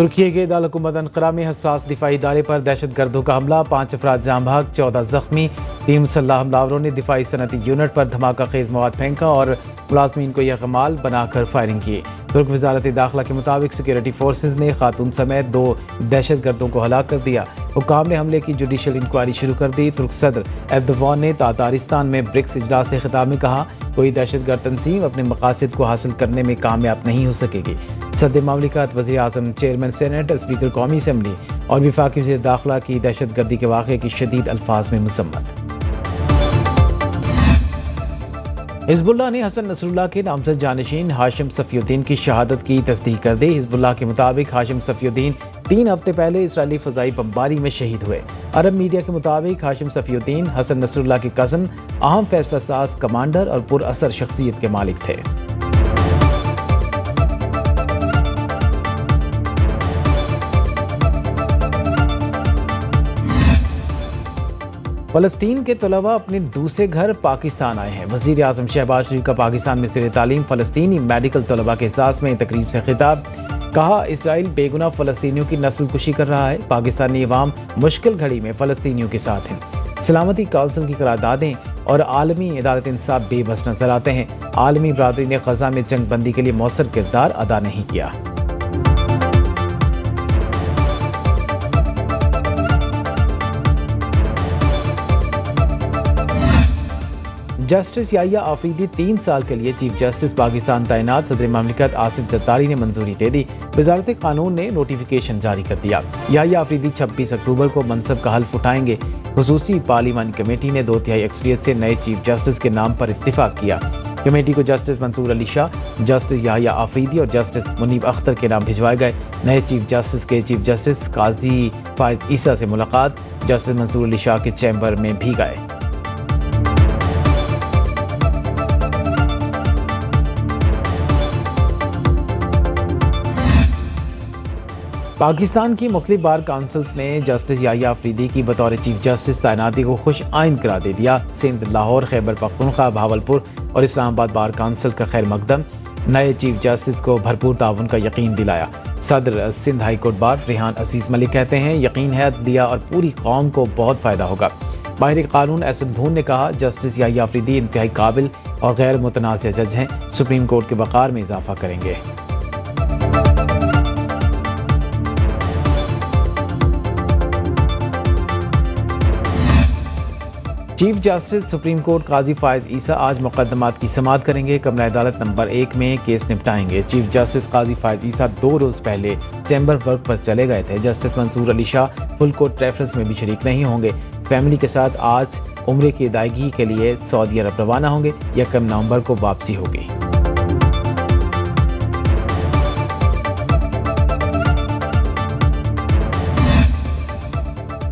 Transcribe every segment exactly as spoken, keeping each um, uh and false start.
तुर्की के दारकूमत अनकरा में हसास दिफाई इदारे पर दहशत गर्दों का हमला, पाँच अफराद जाम भाग, चौदह जख्मी। तीन मुसल्ह हमलावरों ने दिफाई सनती यूनिट पर धमाका खेज मवाद फेंका और मुलाजमीन को यकमाल बनाकर फायरिंग की। तुर्क वजारत दाखिला के मुताबिक सिक्योरिटी फोर्सेज ने खातून समेत दो दहशत गर्दों को हलाक कर दिया। हुकाम ने हमले की जुडिशल इंक्वायरी शुरू कर दी। तुर्क सदर एर्दोगान ने तातारिस्तान में ब्रिक्स इजलास से खिताब में कहा, कोई दहशत गर्द तंजीम अपने मकासद को हासिल करने में कामयाब नहीं हो सकेगी। सदर ममलिकत, वज़ीर आज़म, चेयरमैन सेनेट, स्पीकर कौमी असम्बली और वफाकी वज़ीर दाखिला की दहशत गर्दी के वाक़े की शदीद अल्फाज में मज़म्मत। हिज़्बुल्लाह ने हसन नसरुल्लाह के नामज़द जानशीन हाशिम सफ़ीउद्दीन की शहादत की तस्दीक कर दी। हिज़्बुल्लाह के मुताबिक हाशिम सफ़ीउद्दीन तीन हफ्ते पहले इसराइली फ़ज़ाई बमबारी में शहीद हुए। अरब मीडिया के मुताबिक हाशिम सफ़ीउद्दीन हसन नसरुल्लाह के कज़न, अहम फैसला साज कमांडर और पुरअसर शख्सियत के मालिक थे। फ़लस्तीन के तलबा अपने दूसरे घर पाकिस्तान आए हैं। वज़ीर आज़म शहबाज शरीफ का पाकिस्तान में सिरे तालीम फ़लस्तीनी मेडिकल तलबा के एजाज़ में तकरीब से खिताब, कहा इसराइल बेगुनाह फ़लस्तीनियों की नस्ल कुशी कर रहा है, पाकिस्तानी अवाम मुश्किल घड़ी में फ़लस्तीनियों के साथ हैं। सलामती कौंसिल की करारदादें और आलमी अदालत इंसाफ बेबस नजर आते हैं। आलमी बरादरी ने ग़ज़ा में जंग बंदी के लिए मौसर किरदार अदा नहीं किया। जस्टिस याह्या आफरीदी तीन साल के लिए चीफ जस्टिस पाकिस्तान तैनात, सदर ममलिकत आसिफ जरदारी ने मंजूरी दे दी। वजारत कानून ने नोटिफिकेशन जारी कर दिया। याह्या आफरीदी छब्बीस अक्टूबर को मनसब का हल्फ उठाएंगे। खुसूसी पार्लिमानी कमेटी ने दो तिहाई अक्सरियत से नए चीफ जस्टिस के नाम पर इत्तिफाक किया। कमेटी को जस्टिस मंसूर अली शाह, जस्टिस याह्या आफरीदी और जस्टिस मुनीब अख्तर के नाम भिजवाए गए। नए चीफ जस्टिस के चीफ जस्टिस काजी फैज़ ईसा से मुलाकात जस्टिस मंसूर अली शाह के चैम्बर में भी गए। पाकिस्तान की मुख्तलिफ बार काउंसिल्स ने जस्टिस याह्या आफरीदी की बतौर चीफ जस्टिस तैनाती को खुश आइंद करार दे दिया। सिंध, लाहौर, खैबर पख्तूनख्वा, भावलपुर और इस्लामाबाद बार काउंसिल का खैर मकदम, नए चीफ जस्टिस को भरपूर ताउन का यकीन दिलाया। सदर Sindh high court bar Rehan Aziz Malik कहते हैं, यकीन है अदलिया और पूरी कौम को बहुत फ़ायदा होगा। माहिर कानून एस एन भून ने कहा, जस्टिस याह्या आफरीदी इंतहाई काबिल और गैर मुतनाज़ जज हैं, सुप्रीम कोर्ट के वक़ार में इजाफा करेंगे। Chief justice supreme court Qazi Faez Isa आज मुकदमात की समाअत करेंगे। कमरा अदालत नंबर एक में केस निपटाएंगे। चीफ जस्टिस काजी फैज़ ईसा दो रोज़ पहले चैम्बर वर्क पर चले गए थे। Justice Mansoor Ali Shah full court reference में भी शरीक नहीं होंगे। फैमिली के साथ आज उम्र की अदायगी के लिए सऊदी अरब रवाना होंगे। यकम नवंबर को वापसी होगी।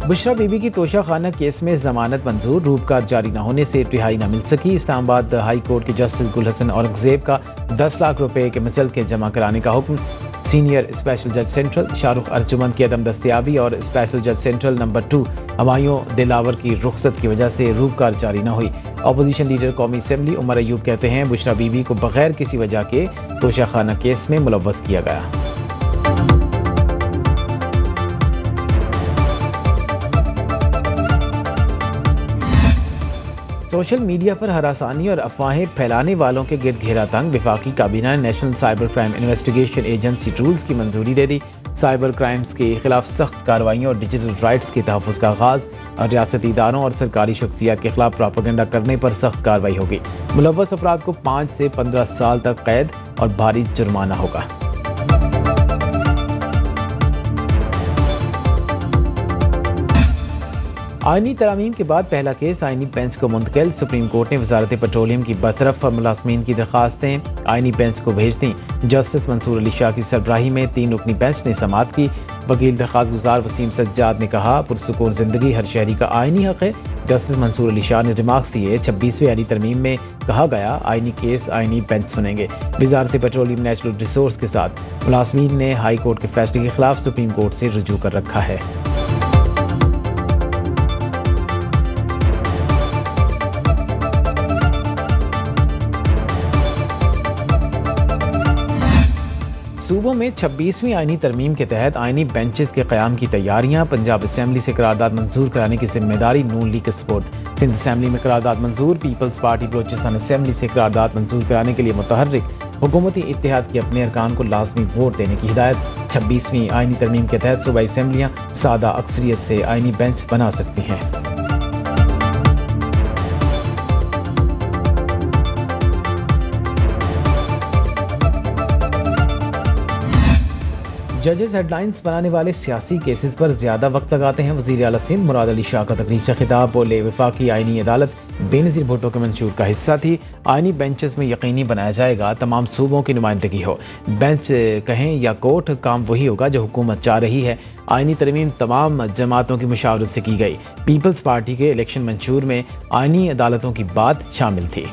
बुशरा बीबी की तोशा खाना केस में जमानत मंजूर, रूपकार जारी न होने से रिहाई न मिल सकी। इस्लामाबाद हाई कोर्ट के जस्टिस गुलहसन औरंगजेब का दस लाख रुपए के मचल के जमा कराने का हुक्म। सीनियर स्पेशल जज सेंट्रल शाहरुख अर्जुमंद की अदम दस्तियाबी और स्पेशल जज central number two Humayun Dilawar की रुख्सत की वजह से रूपकार जारी न हुई। अपोजिशन लीडर कौमी असम्बली उमर अयूब कहते हैं, बुशरा बीबी को बगैर किसी वजह के तोशा खाना केस में मुलव्वस किया गया। सोशल मीडिया पर हरासानी और अफवाहें फैलाने वालों के गिरद घेरा तंग, वफाकी काबीना ने national cyber crime investigation agency rules की मंजूरी दे दी। साइबर क्राइम्स के खिलाफ सख्त कार्रवाइयों और डिजिटल राइट्स के तहफ़्फ़ुज़ का आगाज़ और रियासती इदारों और सरकारी शख्सियात के खिलाफ प्रोपेगेंडा करने पर सख्त कार्रवाई होगी। मुलव्वस अफराद को पाँच से पंद्रह साल तक कैद और भारी जुर्माना होगा। आइनी तरामीम के बाद पहला केस आइनी बेंच को मुंतकिल, सुप्रीम कोर्ट ने वजारत पेट्रोलियम की बरतरफ और मुलाजमीन की दरख्वास्तें आइनी बेंच को भेज दी। जस्टिस मंसूर अली शाह की सरबराही में तीन रुकनी बेंच ने समाअत की। वकील दरख्वास्त गुजार वसीम सज्जाद ने कहा, पुरसुकून जिंदगी हर शहरी का आइनी हक है। जस्टिस मंसूर अली शाह ने रिमार्क्स दिए। छब्बीसवीं आइनी तरमीम में कहा गया, आइनी केस आइनी बेंच सुनेंगे। वजारत पेट्रोलियम नेचुरल रिसोर्स के साथ मुलाजमीन ने हाई कोर्ट के फैसले के खिलाफ सुप्रीम कोर्ट से रुजू कर रखा है। सूबों में छब्बीसवीं आइनी तरमीम के तहत आइनी बेंचेस के क़याम की तैयारियां। पंजाब असम्बली से करारदाद मंजूर कराने की जिम्मेदारी नून लीग के सपोर्ट। सिंध असम्बली में करारदाद मंजूर। पीपल्स पार्टी बलोचिस्तान असम्बली से करारदाद मंजूर कराने के लिए मुतहर्रिक। हुकूमती इत्तेहाद के अपने अरकान को लाजमी वोट देने की हिदायत। छब्बीसवीं आइनी तरमीम के तहत सूबाई असम्बलियाँ सादा अक्सरियत से आइनी बेंच बना सकती हैं। जजेस हेडलाइंस बनाने वाले सियासी केसेस पर ज़्यादा वक्त लगाते हैं। वज़ीर आला सिंध मुरादली शाह का तकरीर से खिताब। बोले वफाकी आइनी अदालत बेनज़ीर भुट्टो के मंशूर का हिस्सा थी। आइनी बेंचेस में यकीनी बनाया जाएगा तमाम सूबों की नुमाइंदगी हो। बेंच कहें या कोर्ट, काम वही होगा जो हुकूमत चाह रही है। आइनी तरमीम तमाम जमातों की मशावरत से की गई। पीपल्स पार्टी के इलेक्शन मंशूर में आइनी अदालतों की बात शामिल थी।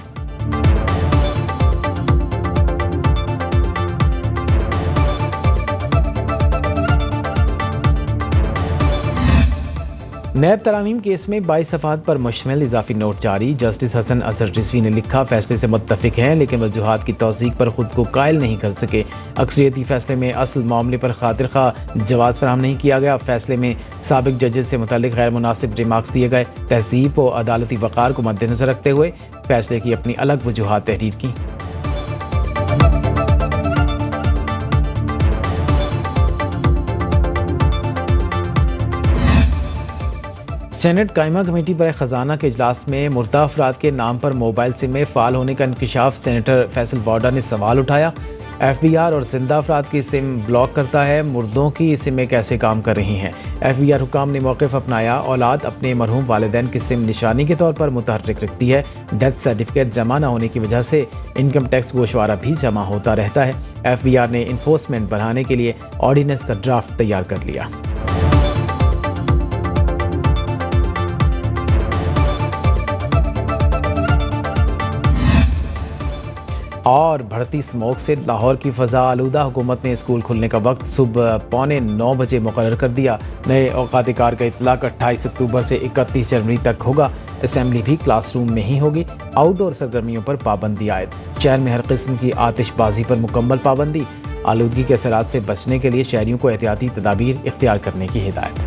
नैब तरामीम केस में बाईस सफात पर मुश्तमिल इजाफी नोट जारी। जस्टिस हसन अजहर रिजवी ने लिखा, फैसले से मुत्तफिक हैं लेकिन वजूहात की तौसीक पर खुद को कायल नहीं कर सके। अक्सरियती फैसले में असल मामले पर खातिर खा जवाब फराहम नहीं किया गया। फैसले में साबिक जजेस से मुतल्लिक गैर मुनासिब रिमार्क्स दिए गए। तहजीब व अदालती वक़ार को मद्देनजर रखते हुए फैसले की अपनी अलग वजूहात तहरीर की। सेनेट कायमा कमेटी पर ख़जाना के इजलास में मुर्दा अफराद के नाम पर मोबाइल सिम में फ़ाल होने का इंकशाफ। सेनेटर फैसल वाडा ने सवाल उठाया, एफ बी आर और जिंदा अफराद की सिम ब्लॉक करता है, मुर्दों की सिमें कैसे काम कर रही हैं। एफ बी आर हुकाम ने मौक़िफ़ अपनाया। औलाद अपने मरहूम वालिदैन की सिम निशानी के तौर पर मुतहर्रिक रखती है। डेथ सर्टिफिकेट जमा न होने की वजह से इनकम टैक्स गोशवारा भी जमा होता रहता है। एफ बी आर ने इन्फोर्समेंट बढ़ाने के लिए ऑर्डीनेंस का ड्राफ्ट तैयार कर लिया। और बढ़ती स्मोक से लाहौर की फ़ज़ा आलूदा। हुकूमत ने स्कूल खुलने का वक्त सुबह पौने नौ बजे मुकर्रर कर दिया। नए औकात कार का इतलाक़ अट्ठाईस अक्टूबर से इकतीस जनवरी तक होगा। असम्बली भी क्लासरूम में ही होगी। आउटडोर सरगर्मियों पर पाबंदी आयद। शहर में हर किस्म की आतिशबाजी पर मुकम्मल पाबंदी। आलूदगी के असरात से बचने के लिए शहरियों को एहतियाती तदाबीर इख्तियार करने की हिदायत।